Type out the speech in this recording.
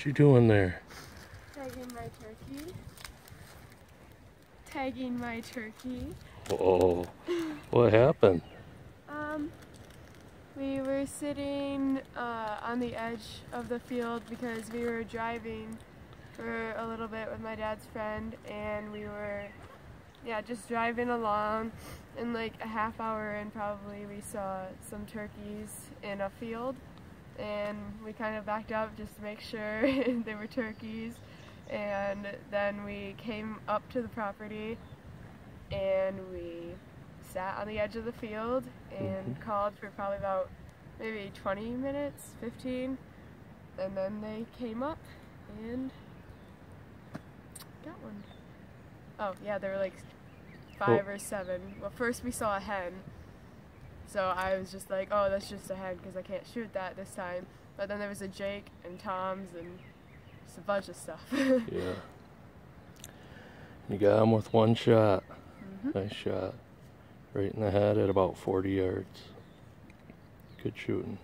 What you doing there? Tagging my turkey. Tagging my turkey. Oh, what happened? We were sitting on the edge of the field because we were driving for a little bit with my dad's friend, and we were just driving along, and like a half hour in probably we saw some turkeys in a field, and we kind of backed up just to make sure they were turkeys, and then we came up to the property and we sat on the edge of the field and called for probably about maybe 20 minutes, 15, and then they came up and got one. Oh yeah, there were like five or seven. Well, first we saw a hen, so I was just like, oh, that's just a hen because I can't shoot that this time. But then there was a Jake and Tom's and just a bunch of stuff. Yeah. You got him with one shot. Nice shot. Right in the head at about 40 yards. Good shooting.